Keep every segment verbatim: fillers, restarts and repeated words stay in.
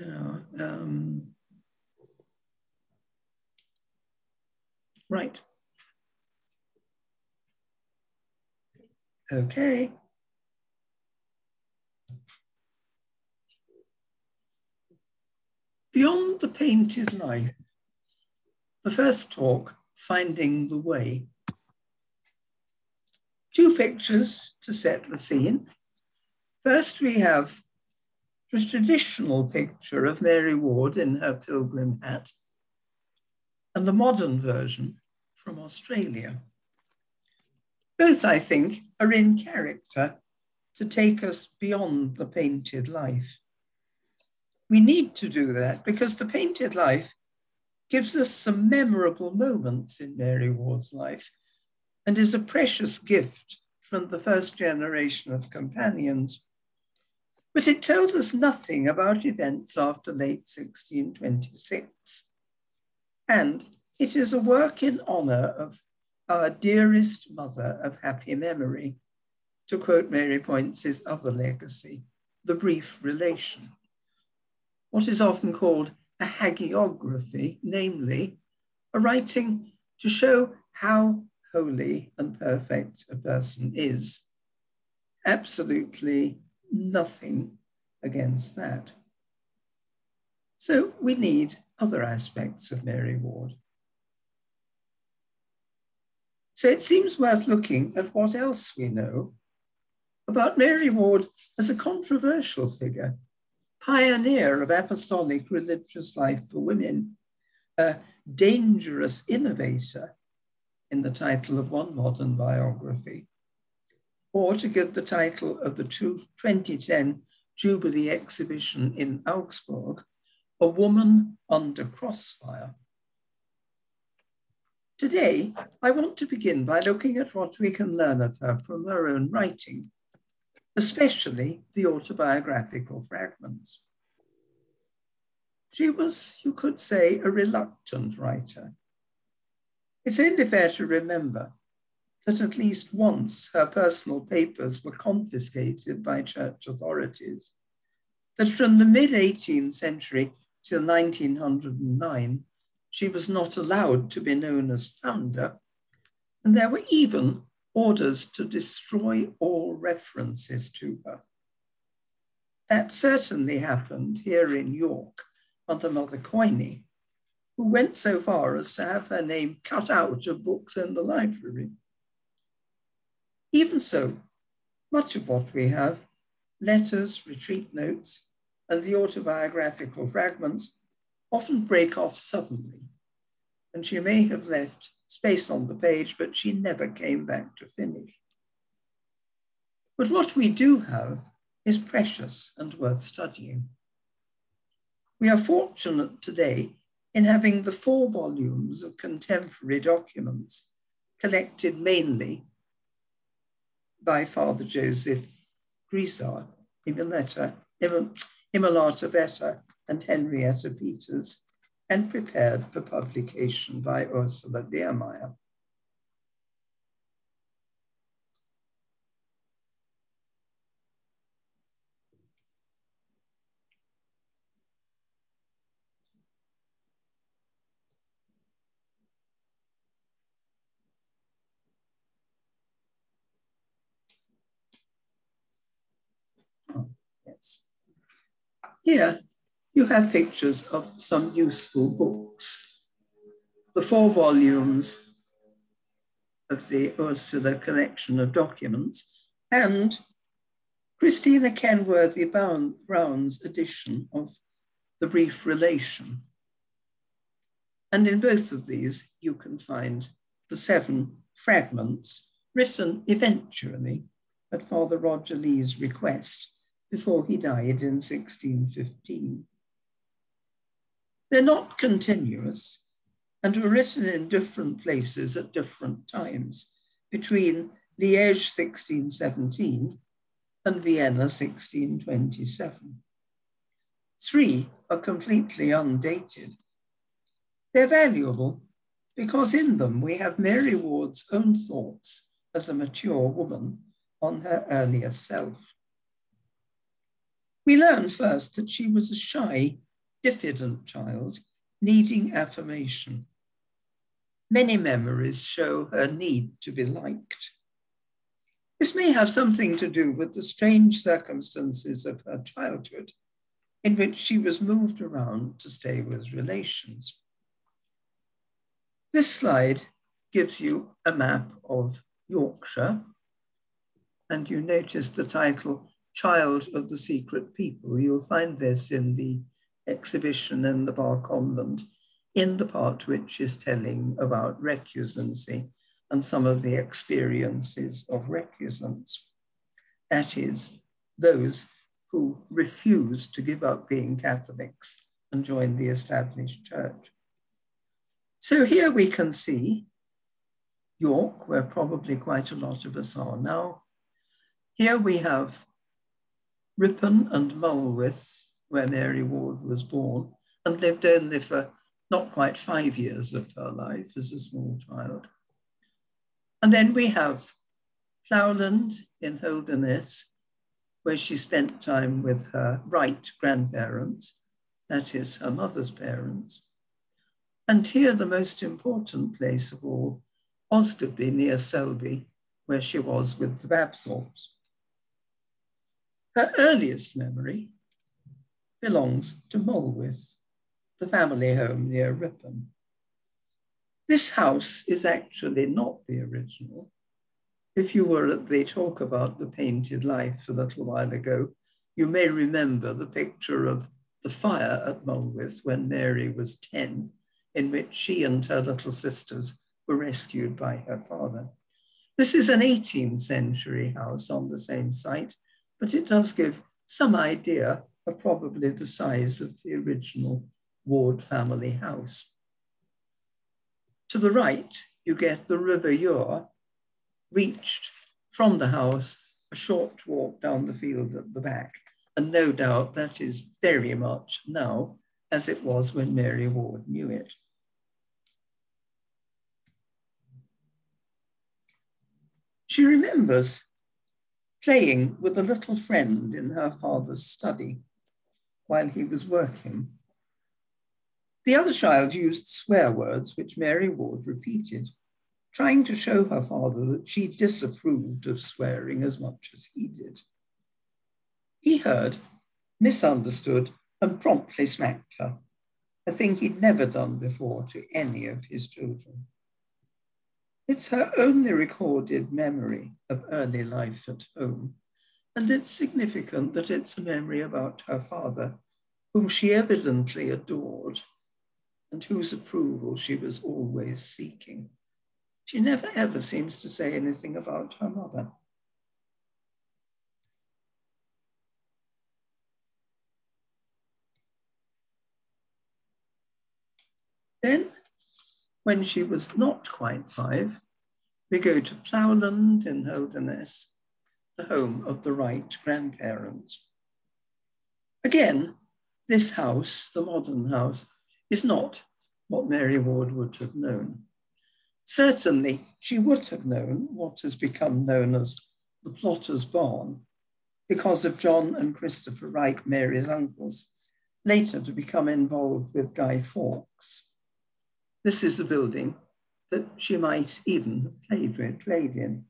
Uh, um, right. Okay. Beyond the Painted Life, the first talk, Finding the Way. Two pictures to set the scene. First, we have the traditional picture of Mary Ward in her pilgrim hat and the modern version from Australia. Both, I think, are in character to take us beyond the painted life. We need to do that because the painted life gives us some memorable moments in Mary Ward's life and is a precious gift from the first generation of companions. But it tells us nothing about events after late sixteen twenty-six. And it is a work in honor of our dearest mother of happy memory, to quote Mary Poyntz's other legacy, the brief relation, what is often called a hagiography, namely a writing to show how holy and perfect a person is. Absolutely nothing against that. So we need other aspects of Mary Ward. So it seems worth looking at what else we know about Mary Ward as a controversial figure, pioneer of apostolic religious life for women, a dangerous innovator in the title of one modern biography, or to give the title of the twenty ten Jubilee exhibition in Augsburg, a woman under crossfire. Today, I want to begin by looking at what we can learn of her from her own writing, especially the autobiographical fragments. She was, you could say, a reluctant writer. It's only fair to remember that at least once her personal papers were confiscated by church authorities, that from the mid eighteenth century till nineteen oh nine, she was not allowed to be known as founder, and there were even orders to destroy all references to her. That certainly happened here in York under Mother Coyne, who went so far as to have her name cut out of books in the library. Even so, much of what we have, letters, retreat notes, and the autobiographical fragments, often break off suddenly, and she may have left space on the page, but she never came back to finish. But what we do have is precious and worth studying. We are fortunate today in having the four volumes of contemporary documents collected mainly by Father Joseph Grisard, Imolata, Imolata Vetta, and Henrietta Peters, and prepared for publication by Ursula Diermayr. Oh, yes. Here, you have pictures of some useful books. The four volumes of the Ursula collection of documents and Christina Kenworthy Brown's edition of The Brief Relation. And in both of these, you can find the seven fragments written eventually at Father Roger Lee's request before he died in sixteen fifteen. They're not continuous and were written in different places at different times between Liège sixteen seventeen and Vienna sixteen twenty-seven. Three are completely undated. They're valuable because in them we have Mary Ward's own thoughts as a mature woman on her earlier self. We learn first that she was a shy diffident child needing affirmation. Many memories show her need to be liked. This may have something to do with the strange circumstances of her childhood, in which she was moved around to stay with relations. This slide gives you a map of Yorkshire, and you notice the title, Child of the Secret People. You'll find this in the exhibition in the Bar Convent, in the part which is telling about recusancy and some of the experiences of recusants. That is, those who refused to give up being Catholics and join the established church. So here we can see York, where probably quite a lot of us are now. Here we have Ripon and Mulwith, where Mary Ward was born and lived only for not quite five years of her life as a small child. And then we have Plowland in Holderness, where she spent time with her right grandparents, that is her mother's parents. And here, the most important place of all, Osterby near Selby, where she was with the Babthorpes. Her earliest memory belongs to Mulwith, the family home near Ripon. This house is actually not the original. If you were at the talk about the painted life a little while ago, you may remember the picture of the fire at Mulwith when Mary was ten, in which she and her little sisters were rescued by her father. This is an eighteenth century house on the same site, but it does give some idea of probably the size of the original Ward family house. To the right, you get the River Ure, reached from the house, a short walk down the field at the back. And no doubt that is very much now as it was when Mary Ward knew it. She remembers playing with a little friend in her father's study while he was working. The other child used swear words which Mary Ward repeated, trying to show her father that she disapproved of swearing as much as he did. He heard, misunderstood, and promptly smacked her, a thing he'd never done before to any of his children. It's her only recorded memory of early life at home, and it's significant that it's a memory about her father, whom she evidently adored and whose approval she was always seeking. She never ever seems to say anything about her mother. Then, when she was not quite five, we go to Plowland in Holderness, the home of the right grandparents. Again, this house, the modern house, is not what Mary Ward would have known. Certainly, she would have known what has become known as the Plotter's Barn because of John and Christopher Wright, Mary's uncles, later to become involved with Guy Fawkes. This is the building that she might even have played with, played in.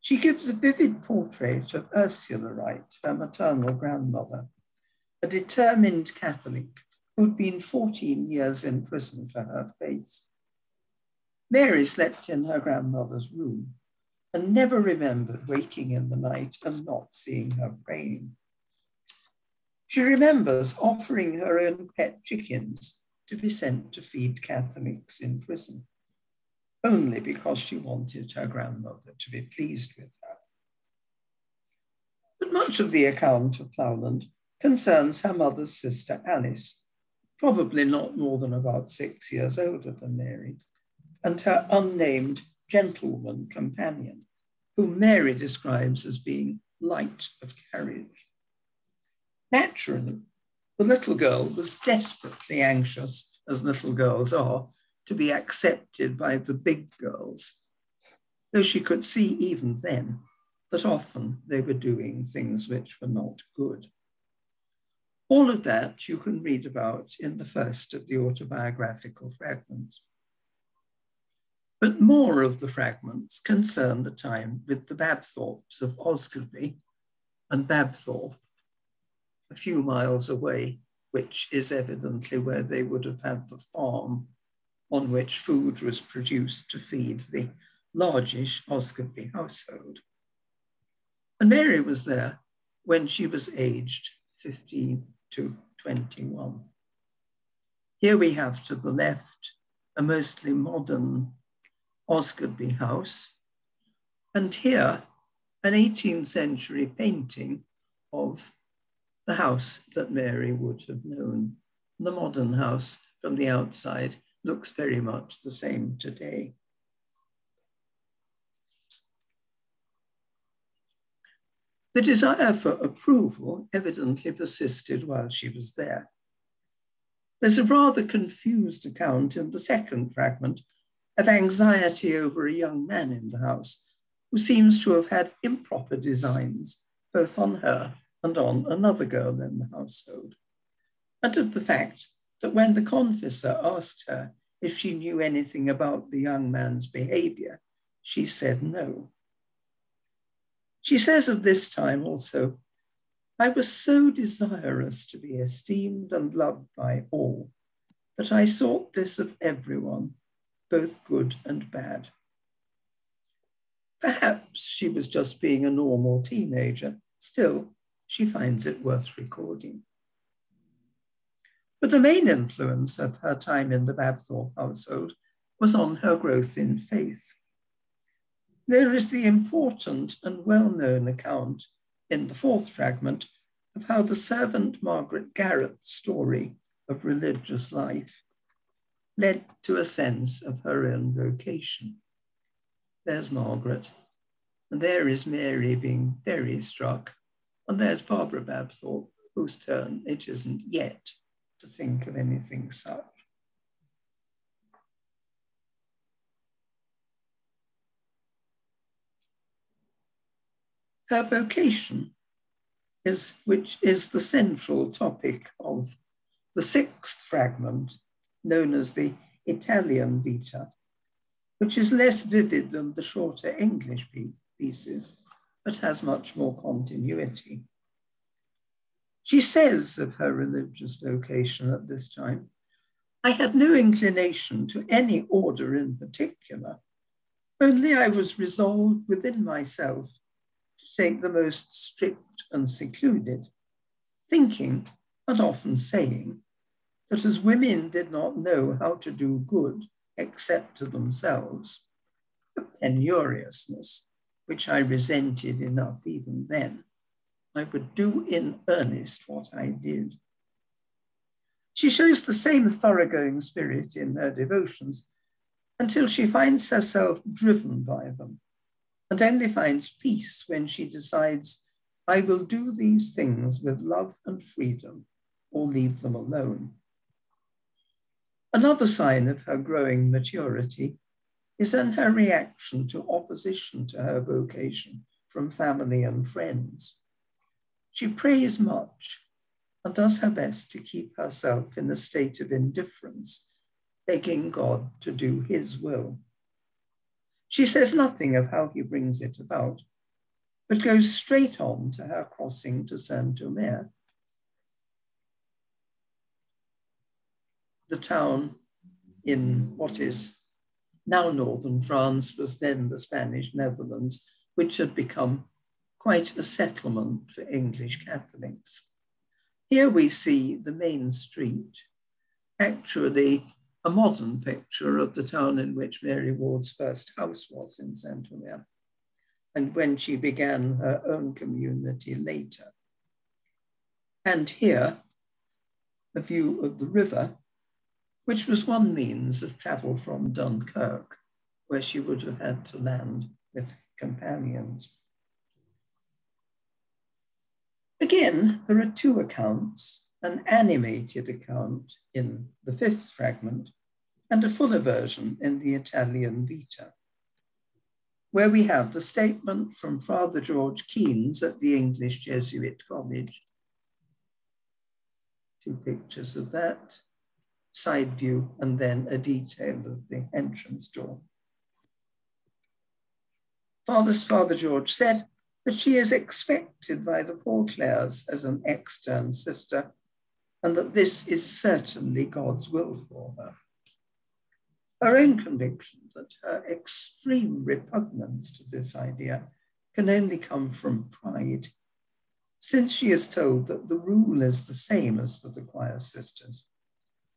She gives a vivid portrait of Ursula Wright, her maternal grandmother, a determined Catholic who'd been fourteen years in prison for her faith. Mary slept in her grandmother's room and never remembered waking in the night and not seeing her praying. She remembers offering her own pet chickens to be sent to feed Catholics in prison, only because she wanted her grandmother to be pleased with her. But much of the account of Plowland concerns her mother's sister Alice, probably not more than about six years older than Mary, and her unnamed gentlewoman companion, whom Mary describes as being light of carriage. Naturally, the little girl was desperately anxious, as little girls are, to be accepted by the big girls, though she could see even then that often they were doing things which were not good. All of that you can read about in the first of the autobiographical fragments. But more of the fragments concern the time with the Babthorpes of Osgodby and Babthorpe, a few miles away, which is evidently where they would have had the farm on which food was produced to feed the largish Osgodby household. And Mary was there when she was aged fifteen to twenty-one. Here we have to the left a mostly modern Osgodby house, and here an eighteenth century painting of the house that Mary would have known. The modern house from the outside looks very much the same today. The desire for approval evidently persisted while she was there. There's a rather confused account in the second fragment of anxiety over a young man in the house who seems to have had improper designs both on her and on another girl in the household, and of the fact that when the confessor asked her if she knew anything about the young man's behavior, she said no. She says of this time also, "I was so desirous to be esteemed and loved by all that I sought this of everyone, both good and bad." Perhaps she was just being a normal teenager. Still, she finds it worth recording. But the main influence of her time in the Babthorpe household was on her growth in faith. There is the important and well-known account in the fourth fragment of how the servant Margaret Garrett's story of religious life led to a sense of her own vocation. There's Margaret, and there is Mary being very struck, and there's Barbara Babthorpe, whose turn it isn't yet to think of anything such. Her vocation, is, which is the central topic of the sixth fragment, known as the Italian Vita, which is less vivid than the shorter English pieces, but has much more continuity. She says of her religious vocation at this time, "I had no inclination to any order in particular, only I was resolved within myself to take the most strict and secluded, thinking and often saying that as women did not know how to do good except to themselves, a penuriousness which I resented enough even then, I would do in earnest what I did." She shows the same thoroughgoing spirit in her devotions until she finds herself driven by them, and only finds peace when she decides, "I will do these things with love and freedom, or leave them alone." Another sign of her growing maturity is in her reaction to opposition to her vocation from family and friends. She prays much and does her best to keep herself in a state of indifference, begging God to do his will. She says nothing of how he brings it about, but goes straight on to her crossing to Saint-Omer, the town in what is now northern France, was then the Spanish Netherlands, which had become quite a settlement for English Catholics. Here we see the main street, actually a modern picture of the town in which Mary Ward's first house was in Saint-Omer, and when she began her own community later. And here, a view of the river, which was one means of travel from Dunkirk, where she would have had to land with companions. Again, there are two accounts, an animated account in the fifth fragment and a fuller version in the Italian Vita, where we have the statement from Father George Keynes at the English Jesuit College. two pictures of that, side view, and then a detail of the entrance door. Father's Father George said that she is expected by the Poor Clares as an extern sister, and that this is certainly God's will for her. Her own conviction that her extreme repugnance to this idea can only come from pride, since she is told that the rule is the same as for the choir sisters,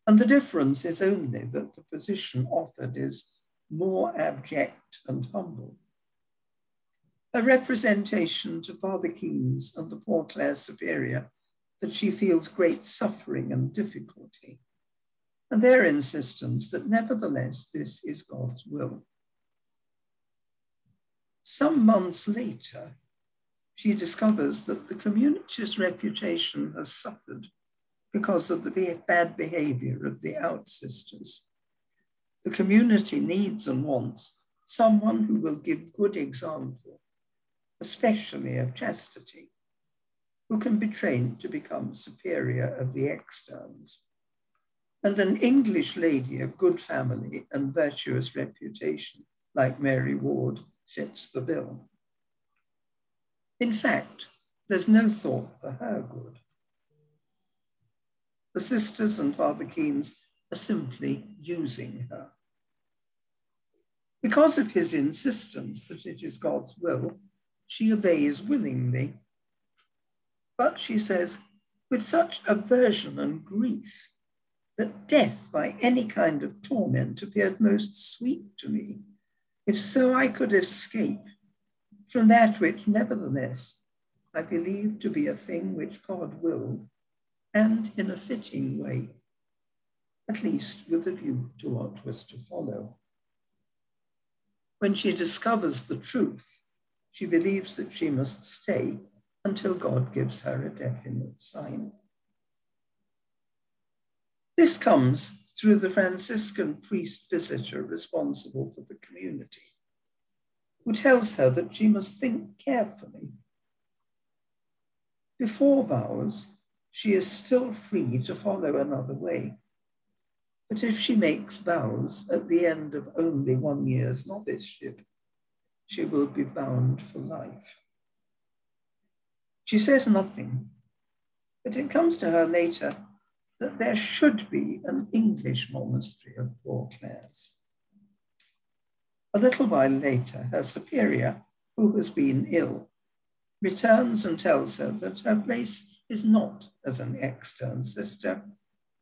and the difference is only that the position offered is more abject and humble. Her representation to Father Keynes and the Poor Clare Superior that she feels great suffering and difficulty, and their insistence that nevertheless this is God's will. Some months later, she discovers that the community's reputation has suffered because of the bad behavior of the out sisters. The community needs and wants someone who will give good example, especially of chastity, who can be trained to become superior of the externs. And an English lady of good family and virtuous reputation, like Mary Ward, fits the bill. In fact, there's no thought for her good. The sisters and Father Keynes are simply using her. Because of his insistence that it is God's will, she obeys willingly. But she says, with such aversion and grief, that death by any kind of torment appeared most sweet to me, if so I could escape from that which nevertheless I believe to be a thing which God willed, and in a fitting way, at least with a view to what was to follow. When she discovers the truth, she believes that she must stay until God gives her a definite sign. This comes through the Franciscan priest visitor responsible for the community, who tells her that she must think carefully. Before vows, she is still free to follow another way. But if she makes vows at the end of only one year's noviceship, she will be bound for life. She says nothing, but it comes to her later that there should be an English monastery of Poor Clares. A little while later, her superior, who has been ill, returns and tells her that her place is not as an extern sister,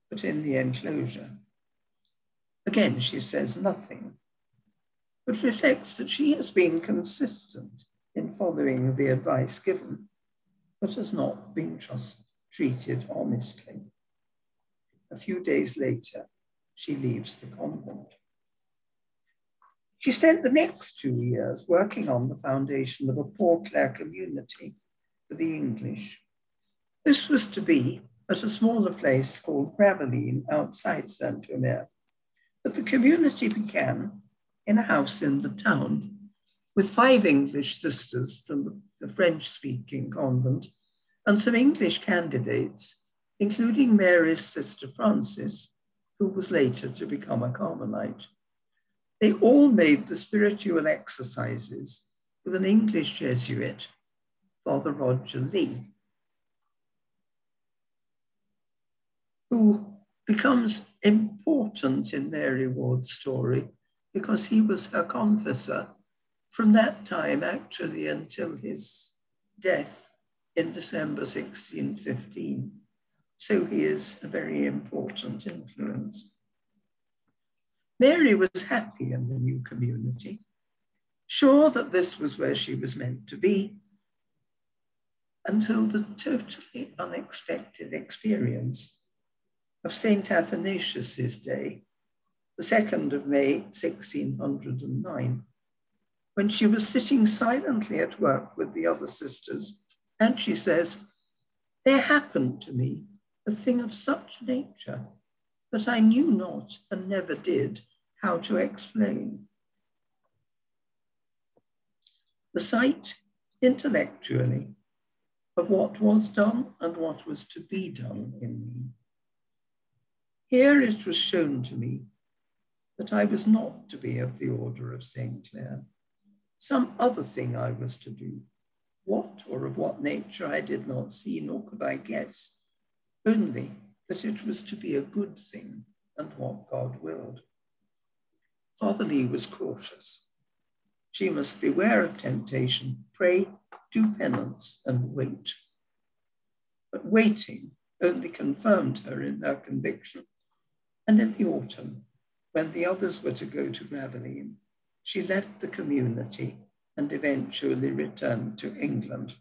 but in the enclosure. Again, she says nothing, but reflects that she has been consistent in following the advice given, but has not been trust- treated honestly. A few days later, she leaves the convent. She spent the next two years working on the foundation of a Poor Clare community for the English. This was to be at a smaller place called Gravelines outside Saint-Omer, but the community began in a house in the town with five English sisters from the French-speaking convent and some English candidates, including Mary's sister Frances, who was later to become a Carmelite. They all made the spiritual exercises with an English Jesuit, Father Roger Lee, who becomes important in Mary Ward's story because he was her confessor from that time actually until his death in December sixteen fifteen. So he is a very important influence. Mary was happy in the new community, sure that this was where she was meant to be, until the totally unexpected experience of Saint Athanasius's Day, the second of May, sixteen oh nine, when she was sitting silently at work with the other sisters, and she says, "There happened to me a thing of such nature that I knew not and never did how to explain." The sight, intellectually, of what was done and what was to be done in me Here it was shown to me that I was not to be of the order of Saint Clare. Some other thing I was to do. What or of what nature I did not see, nor could I guess, only that it was to be a good thing and what God willed. Father Lee was cautious. She must beware of temptation, pray, do penance, and wait. But waiting only confirmed her in her conviction, and in the autumn, when the others were to go to Gravelines, she left the community and eventually returned to England,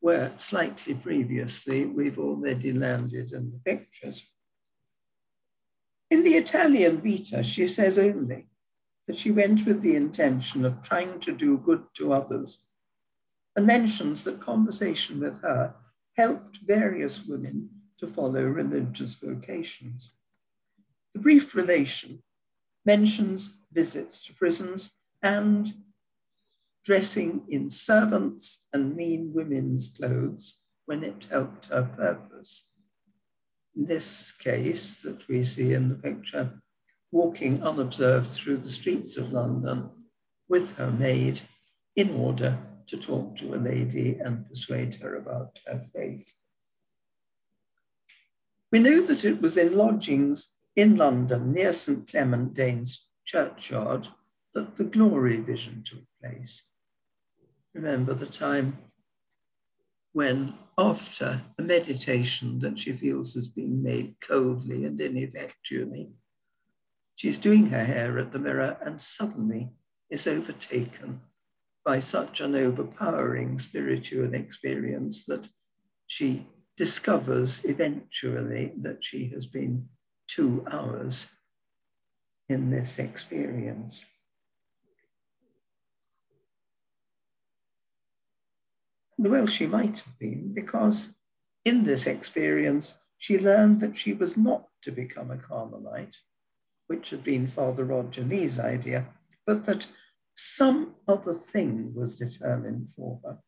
where slightly previously we've already landed in the pictures. In the Italian Vita, she says only that she went with the intention of trying to do good to others, and mentions that conversation with her helped various women to follow religious vocations. The brief relation mentions visits to prisons and dressing in servants' and mean women's clothes when it helped her purpose. In this case that we see in the picture, walking unobserved through the streets of London with her maid in order to talk to a lady and persuade her about her faith. We know that it was in lodgings in London near Saint Clement Danes churchyard that the glory vision took place. Remember the time when, after a meditation that she feels has been made coldly and ineffectually, she's doing her hair at the mirror and suddenly is overtaken by such an overpowering spiritual experience that she discovers eventually that she has been two hours in this experience. Well, she might have been, because in this experience, she learned that she was not to become a Carmelite, which had been Father Roger Lee's idea, but that some other thing was determined for her,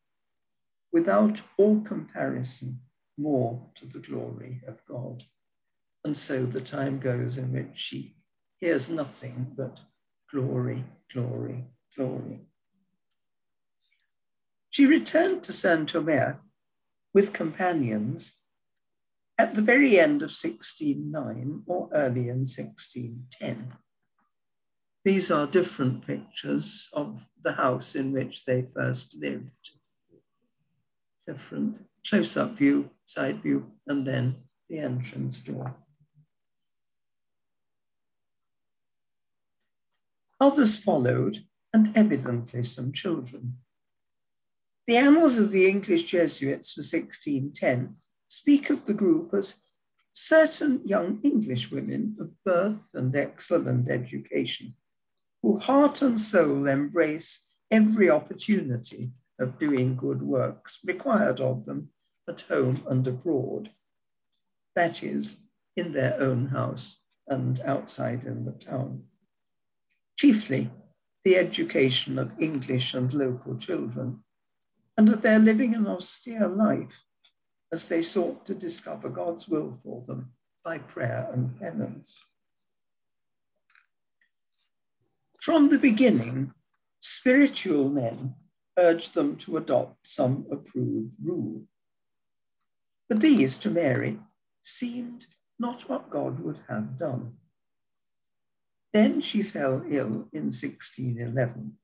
without all comparison, more to the glory of God. And so the time goes in which she hears nothing but glory, glory, glory. She returned to Saint-Omer with companions at the very end of sixteen oh nine or early in sixteen ten. These are different pictures of the house in which they first lived. Different close-up view, side view, and then the entrance door. Others followed, and evidently some children. The annals of the English Jesuits for sixteen ten speak of the group as certain young English women of birth and excellent education, who heart and soul embrace every opportunity of doing good works required of them at home and abroad, that is, in their own house and outside in the town. Chiefly, the education of English and local children, and that they're living an austere life as they sought to discover God's will for them by prayer and penance. From the beginning, spiritual men urged them to adopt some approved rule. But these, to Mary, seemed not what God would have done. Then she fell ill in sixteen eleven,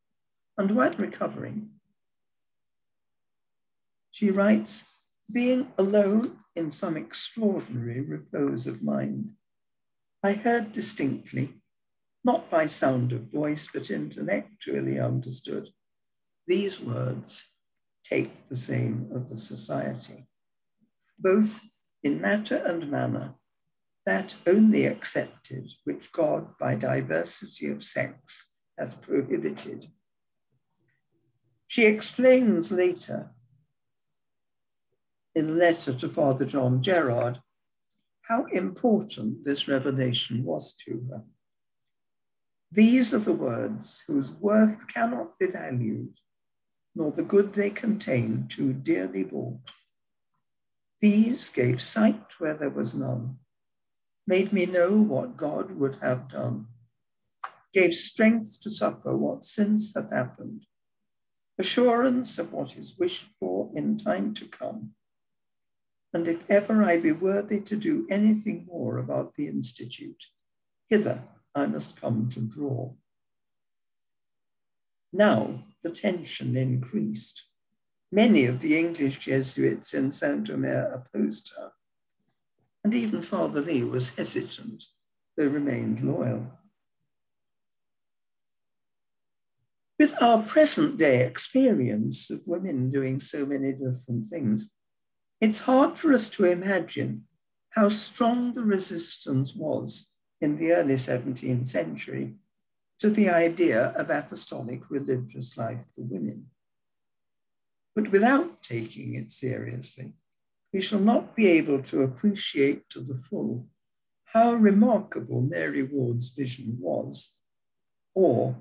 and while recovering, she writes, being alone in some extraordinary repose of mind, I heard distinctly, not by sound of voice, but intellectually understood, these words take the same of the society, both in matter and manner, that only accepted which God by diversity of sects hath prohibited. She explains later, in a letter to Father John Gerard, how important this revelation was to her. These are the words whose worth cannot be valued, nor the good they contain too dearly bought. These gave sight where there was none, made me know what God would have done, gave strength to suffer what since hath happened, assurance of what is wished for in time to come. And if ever I be worthy to do anything more about the Institute, hither I must come to draw. Now the tension increased. Many of the English Jesuits in Saint-Omer opposed her, and even Father Lee was hesitant, though remained loyal. With our present day experience of women doing so many different things, it's hard for us to imagine how strong the resistance was in the early seventeenth century to the idea of apostolic religious life for women. But without taking it seriously, we shall not be able to appreciate to the full how remarkable Mary Ward's vision was, or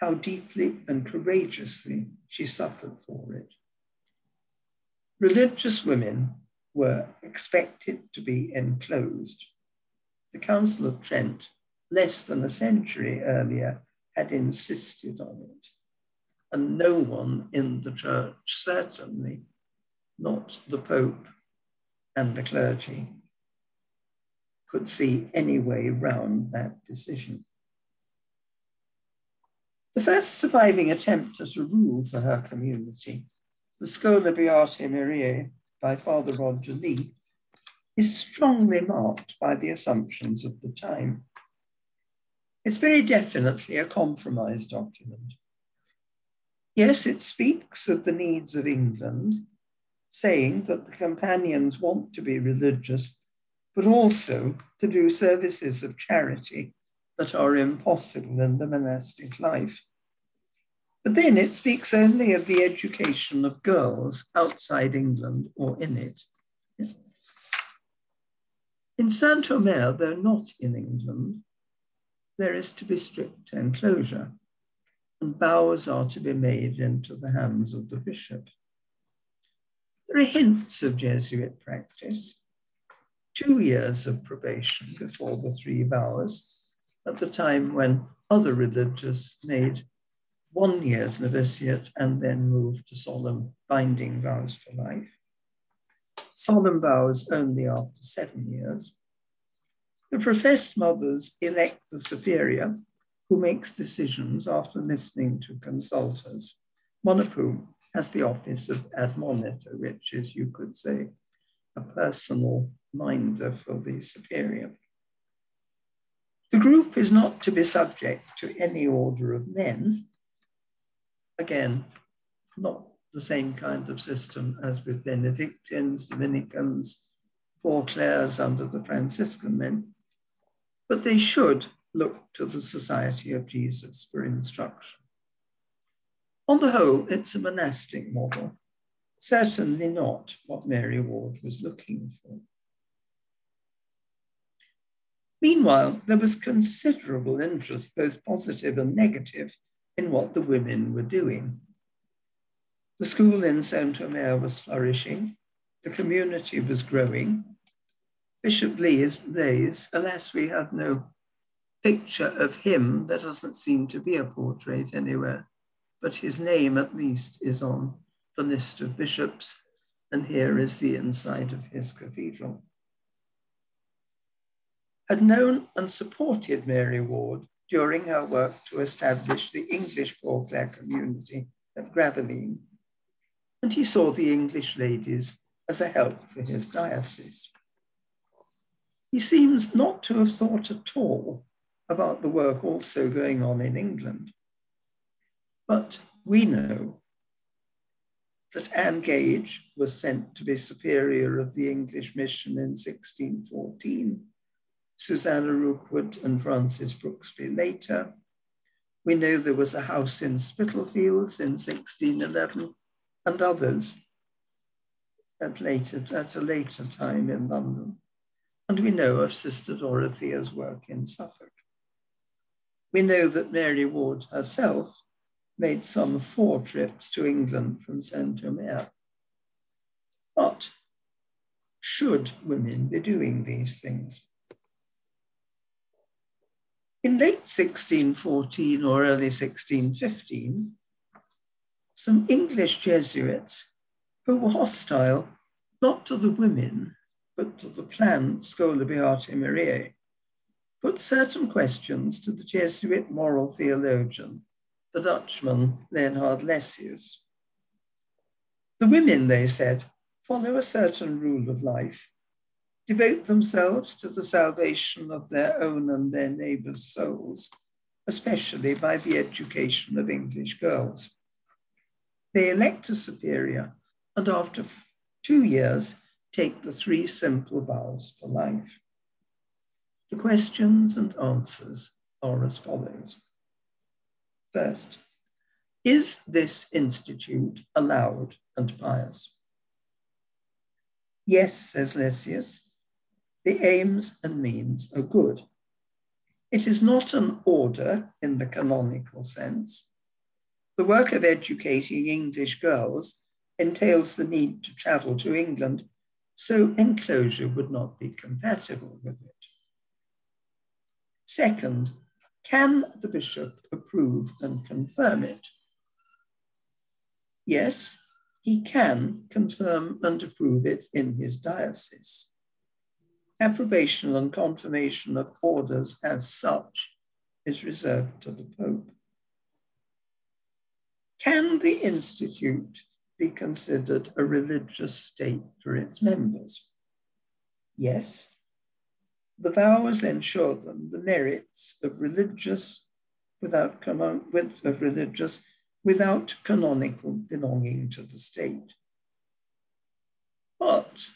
how deeply and courageously she suffered for it. Religious women were expected to be enclosed. The Council of Trent, less than a century earlier, had insisted on it. And no one in the church, certainly not the Pope and the clergy, could see any way round that decision. The first surviving attempt at a rule for her community, the Schola Beatae Mariae by Father Roger Lee, is strongly marked by the assumptions of the time. It's very definitely a compromise document. Yes, it speaks of the needs of England, saying that the companions want to be religious, but also to do services of charity that are impossible in the monastic life. But then it speaks only of the education of girls outside England or in it. In Saint-Omer, though not in England, there is to be strict enclosure, and bows are to be made into the hands of the bishop. There are hints of Jesuit practice. Two years of probation before the three bows, at the time when other religious made one year's novitiate and then moved to solemn binding vows for life. Solemn vows only after seven years. The professed mothers elect the superior, who makes decisions after listening to consultors, one of whom has the office of admonitor, which is, you could say, a personal minder for the superior. The group is not to be subject to any order of men. Again, not the same kind of system as with Benedictines, Dominicans, Poor Clares under the Franciscan men, but they should look to the Society of Jesus for instruction. On the whole, it's a monastic model, certainly not what Mary Ward was looking for. Meanwhile, there was considerable interest, both positive and negative, in what the women were doing. The school in Saint-Omer was flourishing, the community was growing. Bishop Blaise, Blaise, alas, we have no picture of him, there doesn't seem to be a portrait anywhere, but his name at least is on the list of bishops, and here is the inside of his cathedral. Had known and supported Mary Ward during her work to establish the English Poor Clare community at Gravelines, and he saw the English ladies as a help for his diocese. He seems not to have thought at all about the work also going on in England. But we know that Anne Gage was sent to be superior of the English mission in sixteen fourteen, Susanna Rookwood and Francis Brooksby later. We know there was a house in Spitalfields in sixteen eleven and others at, later, at a later time in London. And we know of Sister Dorothea's work in Suffolk. We know that Mary Ward herself made some four trips to England from Saint-Omer. But should women be doing these things? In late sixteen fourteen or early sixteen fifteen, some English Jesuits who were hostile, not to the women, but to the planned Schola Beatae Mariae, put certain questions to the Jesuit moral theologian, the Dutchman Leonhard Lessius. The women, they said, follow a certain rule of life, devote themselves to the salvation of their own and their neighbors' souls, especially by the education of English girls. They elect a superior, and after two years, take the three simple vows for life. The questions and answers are as follows. First, is this institute allowed and pious? Yes, says Lessius, the aims and means are good. It is not an order in the canonical sense. The work of educating English girls entails the need to travel to England, so enclosure would not be compatible with it. Second, can the bishop approve and confirm it? Yes, he can confirm and approve it in his diocese. Approbation and confirmation of orders as such is reserved to the Pope. Can the institute be considered a religious state for its members? Yes. The vows ensure them the merits of religious without, of religious without canonical belonging to the state. But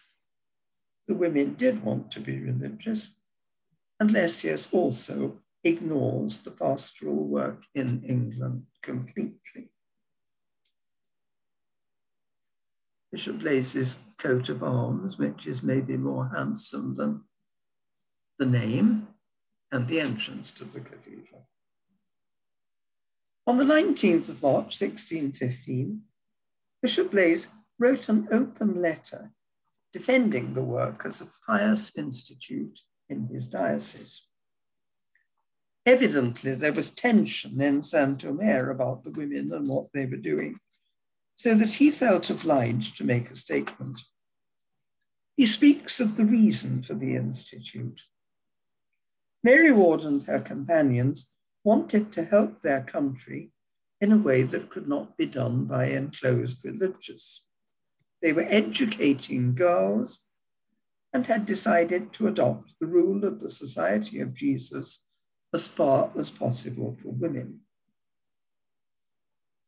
the women did want to be religious, and Lessius also ignores the pastoral work in England completely. Bishop Blaise's coat of arms, which is maybe more handsome than the name and the entrance to the cathedral. On the nineteenth of March, sixteen fifteen, Bishop Blaise wrote an open letter defending the work as a pious institute in his diocese. Evidently, there was tension in Saint-Omer about the women and what they were doing, so that he felt obliged to make a statement. He speaks of the reason for the institute. Mary Ward and her companions wanted to help their country in a way that could not be done by enclosed religious. They were educating girls and had decided to adopt the rule of the Society of Jesus as far as possible for women.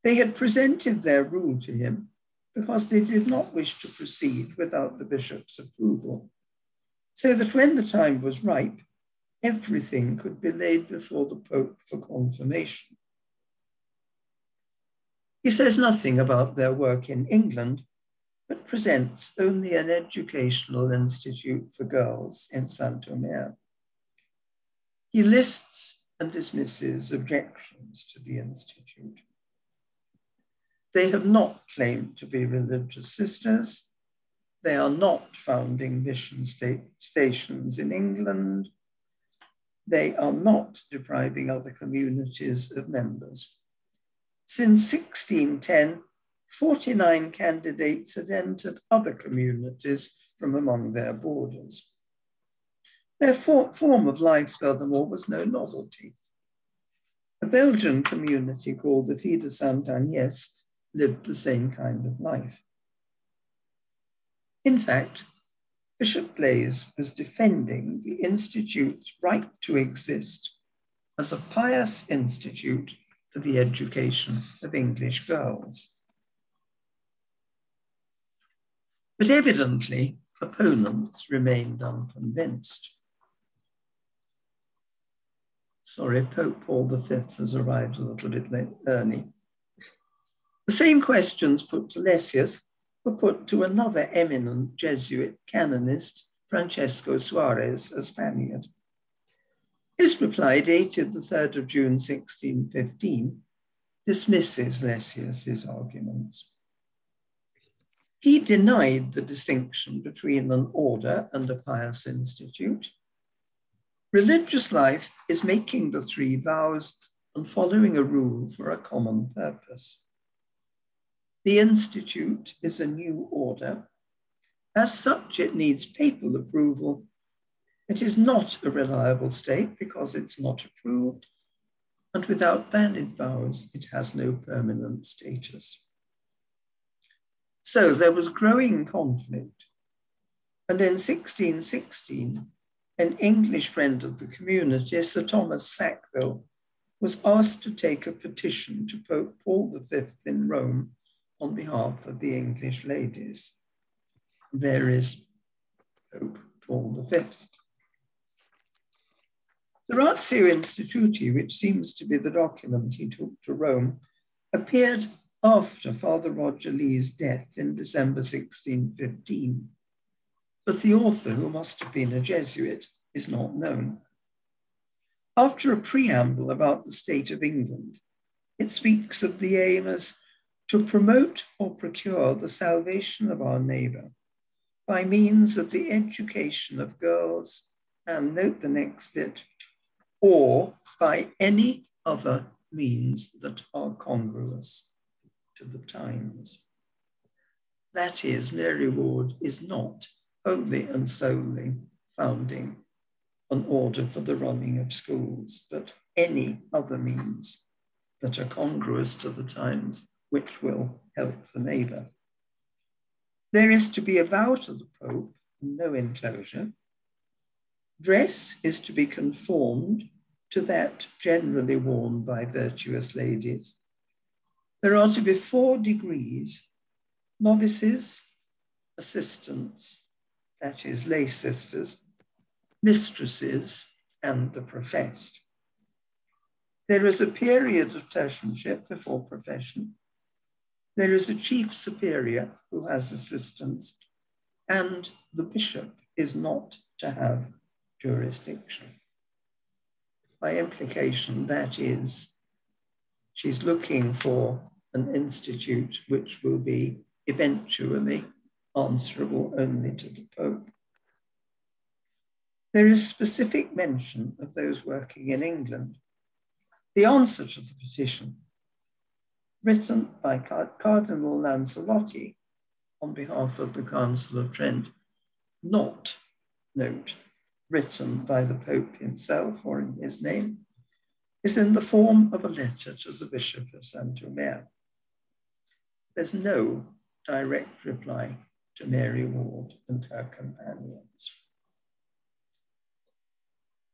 They had presented their rule to him because they did not wish to proceed without the bishop's approval, so that when the time was ripe, everything could be laid before the Pope for confirmation. He says nothing about their work in England, but presents only an educational institute for girls in Saint-Omer. He lists and dismisses objections to the institute. They have not claimed to be religious sisters. They are not founding mission state stations in England. They are not depriving other communities of members. Since sixteen ten, forty-nine candidates had entered other communities from among their borders. Their for form of life, furthermore, was no novelty. A Belgian community called the Filles de Sainte-Agnès lived the same kind of life. In fact, Bishop Blaise was defending the Institute's right to exist as a pious institute for the education of English girls. But evidently, opponents remained unconvinced. Sorry, Pope Paul the Fifth has arrived a little bit late, early. The same questions put to Lessius were put to another eminent Jesuit canonist, Francesco Suarez, a Spaniard. His reply, dated the third of June, sixteen fifteen, dismisses Lessius's arguments. He denied the distinction between an order and a pious institute. Religious life is making the three vows and following a rule for a common purpose. The Institute is a new order. As such, it needs papal approval. It is not a reliable state because it's not approved, and without banded vows, it has no permanent status. So there was growing conflict. And in sixteen sixteen, an English friend of the community, Sir Thomas Sackville, was asked to take a petition to Pope Paul the Fifth in Rome on behalf of the English ladies. There is Pope Paul the Fifth. The Ratio Instituti, which seems to be the document he took to Rome, appeared after Father Roger Lee's death in December sixteen fifteen, but the author, who must have been a Jesuit, is not known. After a preamble about the state of England, it speaks of the aim as to promote or procure the salvation of our neighbour by means of the education of girls, and note the next bit, or by any other means that are congruous to the times. That is, Mary Ward is not only and solely founding an order for the running of schools, but any other means that are congruous to the times which will help the neighbour. There is to be a vow to the Pope, no enclosure. Dress is to be conformed to that generally worn by virtuous ladies. There are to be four degrees: novices, assistants, that is, lay sisters, mistresses, and the professed. There is a period of tertianship before profession. There is a chief superior who has assistants, and the bishop is not to have jurisdiction. By implication, that is, she's looking for an institute which will be eventually answerable only to the Pope. There is specific mention of those working in England. The answer to the petition, written by Cardinal Lancelotti on behalf of the Council of Trent, not, note, written by the Pope himself or in his name, is in the form of a letter to the Bishop of Saint-Omer. There's no direct reply to Mary Ward and her companions.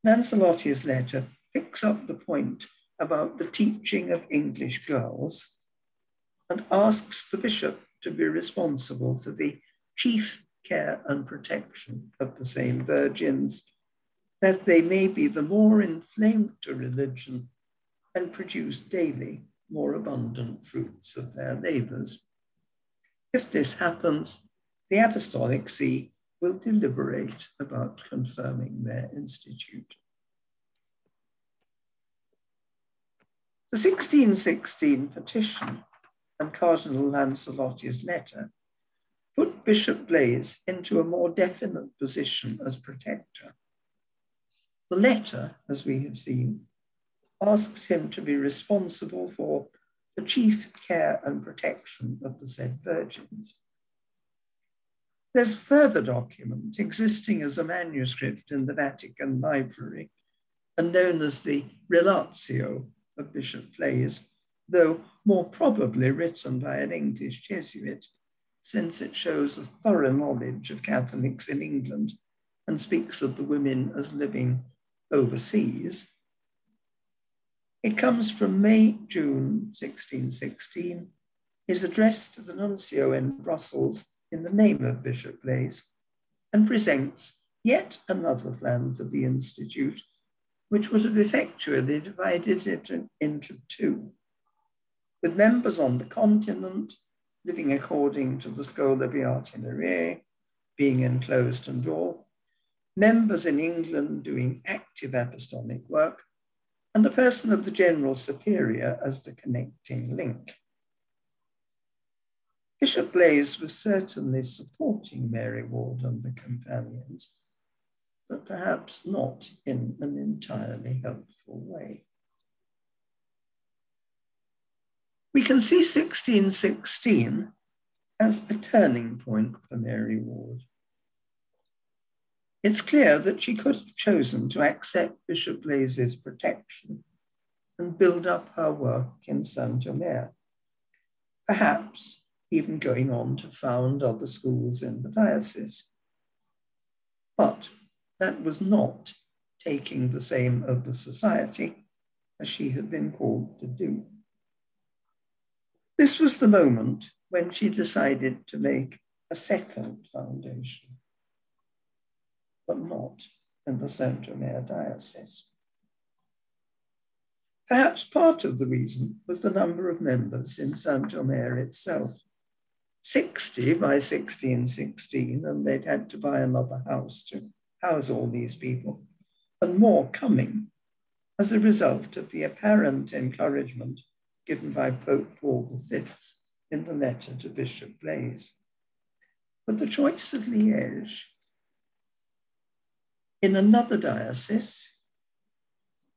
Lancelotti's letter picks up the point about the teaching of English girls and asks the bishop to be responsible for the chief care and protection of the same virgins, that they may be the more inflamed to religion and produce daily more abundant fruits of their labours. If this happens, the Apostolic See will deliberate about confirming their institute. The sixteen sixteen petition and Cardinal Lancelotti's letter put Bishop Blaise into a more definite position as protector. The letter, as we have seen, asks him to be responsible for the chief care and protection of the said virgins. There's further document existing as a manuscript in the Vatican Library and known as the Relatio of Bishop Blaise, though more probably written by an English Jesuit, since it shows a thorough knowledge of Catholics in England and speaks of the women as living overseas. It comes from May June sixteen sixteen, is addressed to the nuncio in Brussels in the name of Bishop Blaise, and presents yet another plan for the Institute, which would have effectually divided it into two, with members on the continent living according to the Schola Beatae Mariae, being enclosed and all, members in England doing active apostolic work, and the person of the general superior as the connecting link. Bishop Blaise was certainly supporting Mary Ward and the companions, but perhaps not in an entirely helpful way. We can see sixteen sixteen as a turning point for Mary Ward. It's clear that she could have chosen to accept Bishop Blaise's protection and build up her work in Saint-Omer, perhaps even going on to found other schools in the diocese. But that was not taking the same of the society as she had been called to do. This was the moment when she decided to make a second foundation, but not in the Saint-Omer diocese. Perhaps part of the reason was the number of members in Saint-Omer itself. sixty by sixteen sixteen, and they'd had to buy another house to house all these people, and more coming as a result of the apparent encouragement given by Pope Paul the Fifth in the letter to Bishop Blaise. But the choice of Liège in another diocese,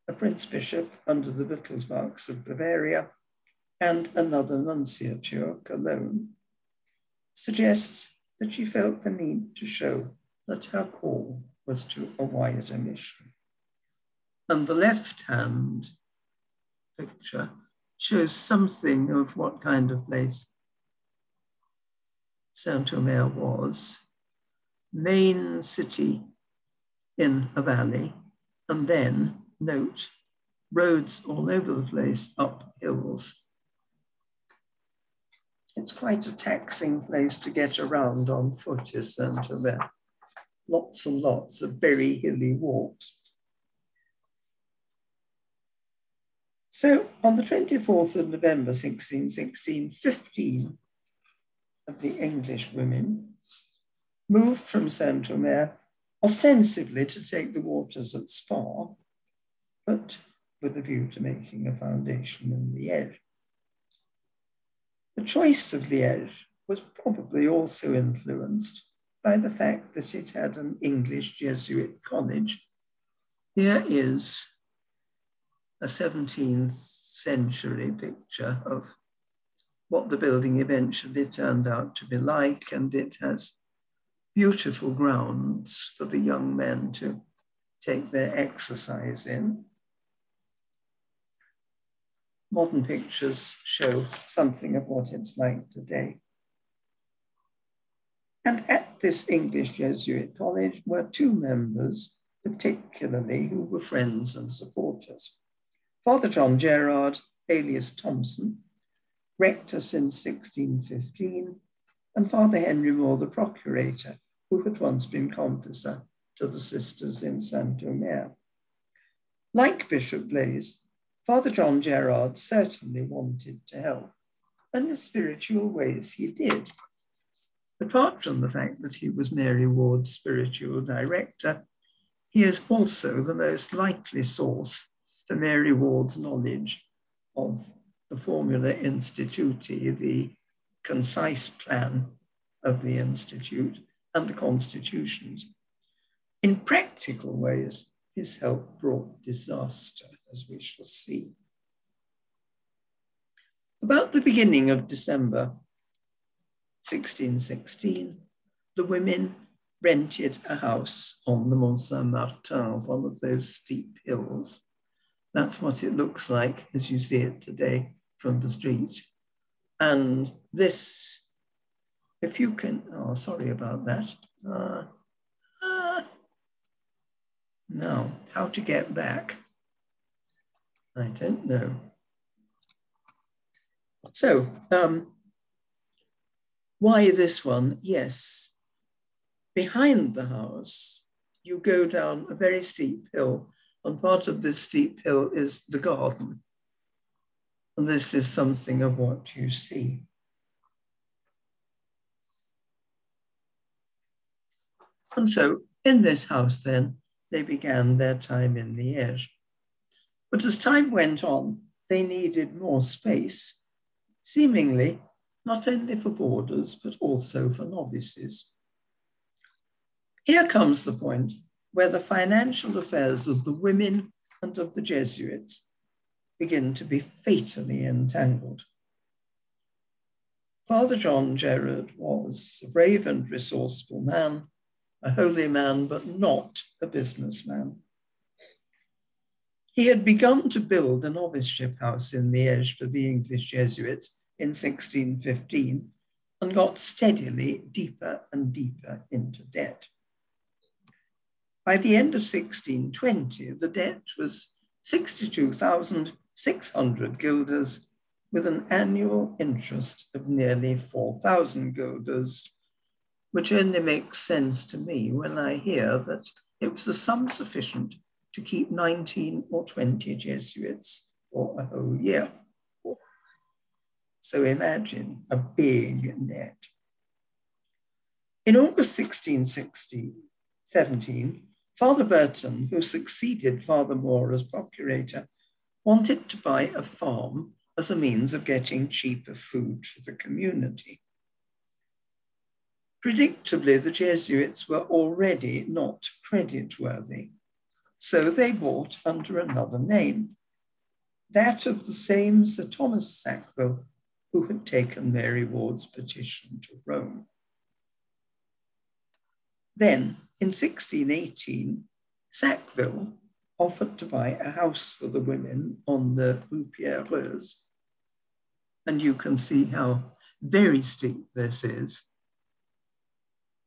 a prince bishop under the Wittelsbachs of Bavaria, and another nunciature, Cologne, suggests that she felt the need to show that her call was to a wider mission. And the left-hand picture shows something of what kind of place Saint-Omer was. Main city in a valley, and then, note, roads all over the place up hills. It's quite a taxing place to get around on foot, is Saint-Omer. Lots and lots of very hilly walks. So on the twenty-fourth of November sixteen sixteen, fifteen of the English women moved from Saint-Omer ostensibly to take the waters at Spa, but with a view to making a foundation in Liège. The choice of Liège was probably also influenced by the fact that it had an English Jesuit college. Here is a seventeenth century picture of what the building eventually turned out to be like, and it has beautiful grounds for the young men to take their exercise in. Modern pictures show something of what it's like today. And at this English Jesuit college were two members, particularly, who were friends and supporters. Father John Gerard, alias Thompson, rector since sixteen fifteen, and Father Henry Moore, the procurator, who had once been confessor to the sisters in Saint-Omer. Like Bishop Blaise, Father John Gerard certainly wanted to help, and in spiritual ways he did. Apart from the fact that he was Mary Ward's spiritual director, he is also the most likely source for Mary Ward's knowledge of the Formula Instituti, the concise plan of the Institute, and the constitutions. In practical ways, his help brought disaster, as we shall see. About the beginning of December sixteen sixteen, the women rented a house on the Mont Saint-Martin, one of those steep hills. That's what it looks like as you see it today from the street. And this, if you can, oh, sorry about that. Uh, uh, now, how to get back? I don't know. So, um, why this one? Yes, behind the house, you go down a very steep hill, and part of this steep hill is the garden. And this is something of what you see. And so in this house then, they began their time in Liège. But as time went on, they needed more space, seemingly not only for boarders, but also for novices. Here comes the point where the financial affairs of the women and of the Jesuits begin to be fatally entangled. Father John Gerard was a brave and resourceful man, a holy man, but not a businessman. He had begun to build an noviceship house in Liège for the English Jesuits in sixteen fifteen and got steadily deeper and deeper into debt. By the end of sixteen twenty, the debt was sixty-two thousand six hundred guilders with an annual interest of nearly four thousand guilders, which only makes sense to me when I hear that it was a sum sufficient to keep nineteen or twenty Jesuits for a whole year. So imagine a big net. In August sixteen seventeen, Father Burton, who succeeded Father Moore as procurator, wanted to buy a farm as a means of getting cheaper food for the community. Predictably, the Jesuits were already not creditworthy, so they bought under another name, that of the same Sir Thomas Sackville, who had taken Mary Ward's petition to Rome. Then, in sixteen eighteen, Sackville offered to buy a house for the women on the Rue Pierreuse, and you can see how very steep this is.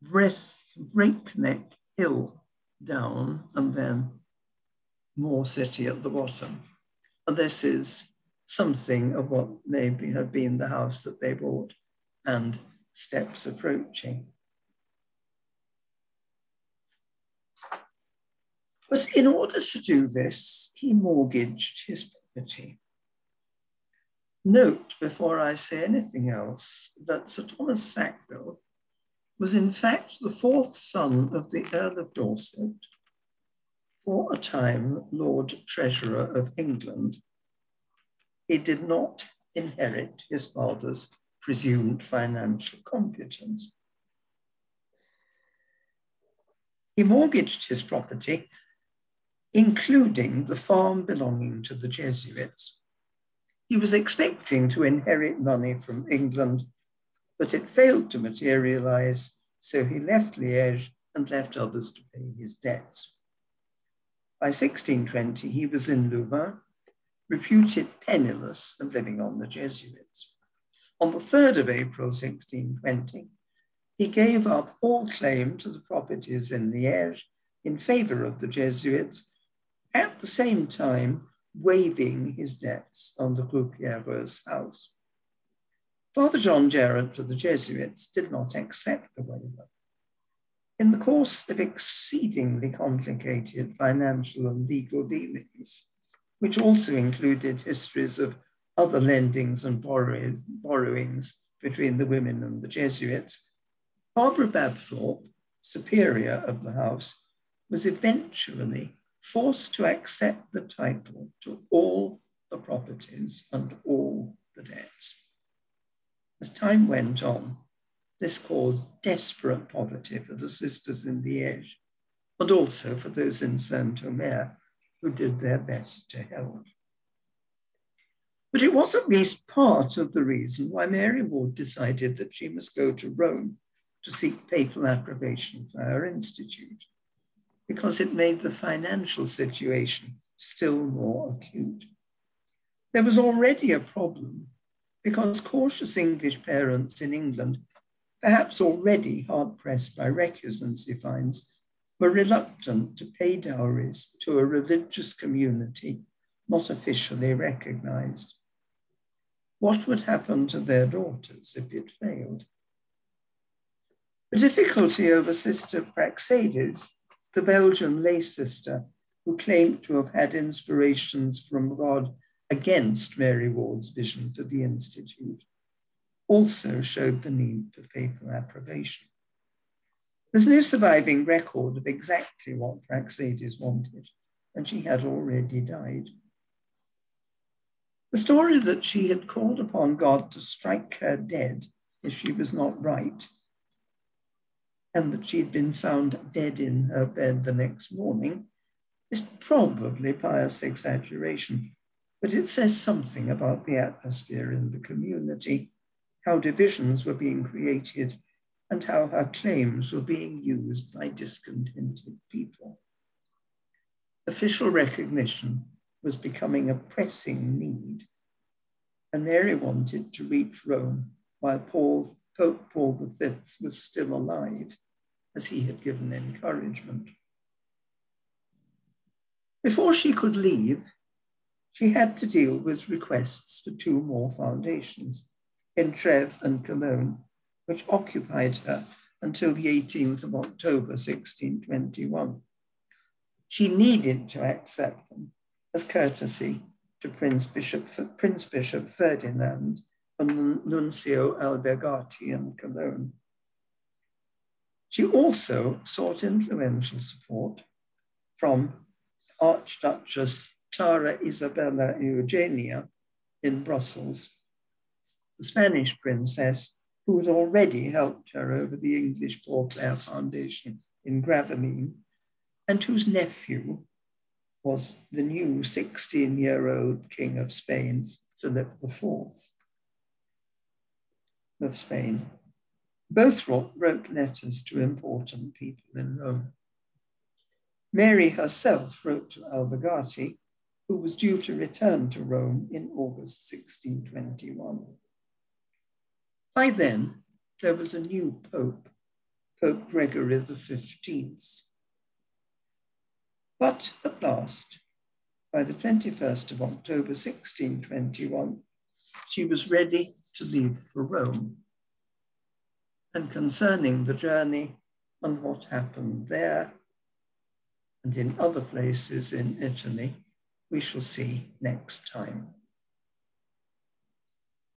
Breath, breakneck hill down, and then more city at the bottom. And this is something of what maybe had been the house that they bought, and steps approaching. But in order to do this, he mortgaged his property. Note, before I say anything else, that Sir Thomas Sackville was in fact the fourth son of the Earl of Dorset, for a time Lord Treasurer of England. He did not inherit his father's presumed financial competence. He mortgaged his property, including the farm belonging to the Jesuits. He was expecting to inherit money from England, but it failed to materialize, so he left Liège and left others to pay his debts. By sixteen twenty, he was in Louvain, reputed penniless and living on the Jesuits. On the third of April, sixteen twenty, he gave up all claim to the properties in Liège in favor of the Jesuits, at the same time waiving his debts on the Rue Pierreuse house. Father John Gerard of the Jesuits did not accept the waiver. In the course of exceedingly complicated financial and legal dealings, which also included histories of other lendings and borrowings between the women and the Jesuits, Barbara Babthorpe, superior of the house, was eventually forced to accept the title to all the properties and all the debts. As time went on, this caused desperate poverty for the sisters in Liège, but also for those in Saint-Omer, who did their best to help. But it was at least part of the reason why Mary Ward decided that she must go to Rome to seek papal approbation for her institute, because it made the financial situation still more acute. There was already a problem because cautious English parents in England, perhaps already hard-pressed by recusancy fines, were reluctant to pay dowries to a religious community not officially recognized. What would happen to their daughters if it failed? The difficulty over Sister Praxedes, the Belgian lay sister who claimed to have had inspirations from God against Mary Ward's vision for the Institute, also showed the need for papal approbation. There's no surviving record of exactly what Praxedes wanted, and she had already died. The story that she had called upon God to strike her dead if she was not right and that she'd been found dead in her bed the next morning is probably pious exaggeration, but it says something about the atmosphere in the community, how divisions were being created, and how her claims were being used by discontented people. Official recognition was becoming a pressing need, and Mary wanted to reach Rome while Paul, Pope Paul the Fifth was still alive, as he had given encouragement. Before she could leave, she had to deal with requests for two more foundations, in Treves and Cologne, which occupied her until the eighteenth of October, sixteen twenty-one. She needed to accept them as courtesy to Prince Bishop, Prince Bishop Ferdinand and Nuncio Albergati in Cologne. She also sought influential support from Archduchess Clara Isabella Eugenia in Brussels, the Spanish princess who had already helped her over the English Poor Clares Foundation in Gravelines, and whose nephew was the new sixteen-year-old King of Spain, Philip the Fourth of Spain. Both wrote letters to important people in Rome. Mary herself wrote to Albergati, who was due to return to Rome in August sixteen twenty-one. By then, there was a new Pope, Pope Gregory the Fifteenth. But at last, by the twenty-first of October, sixteen twenty-one, she was ready to leave for Rome. And concerning the journey and what happened there and in other places in Italy, we shall see next time.